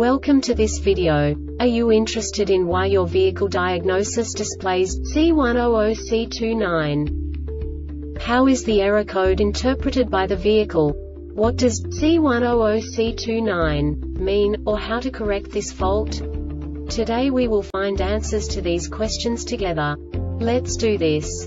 Welcome to this video. Are you interested in why your vehicle diagnosis displays C100C-29? How is the error code interpreted by the vehicle? What does C100C-29 mean, or how to correct this fault? Today we will find answers to these questions together. Let's do this.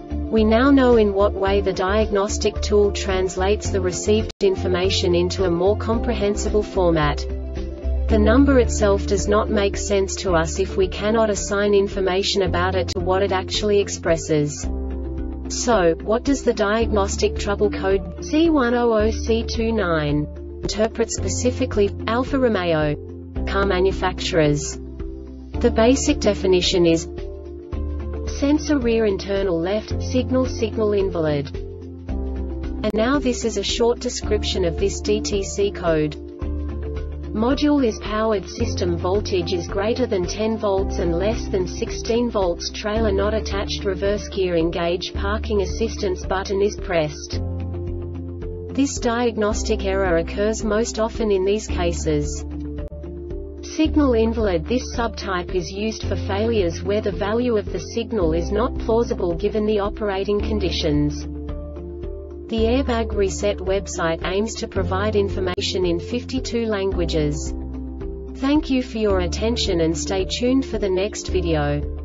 We now know in what way the diagnostic tool translates the received information into a more comprehensible format. The number itself does not make sense to us if we cannot assign information about it to what it actually expresses. So, what does the diagnostic trouble code C100C-29 interpret specifically for Alfa Romeo car manufacturers? The basic definition is sensor rear internal left, signal invalid. And now this is a short description of this DTC code. Module is powered, system voltage is greater than 10 volts and less than 16 volts, trailer not attached, reverse gear engaged, parking assistance button is pressed. This diagnostic error occurs most often in these cases. Signal invalid. This subtype is used for failures where the value of the signal is not plausible given the operating conditions. The Airbag Reset website aims to provide information in 52 languages. Thank you for your attention and stay tuned for the next video.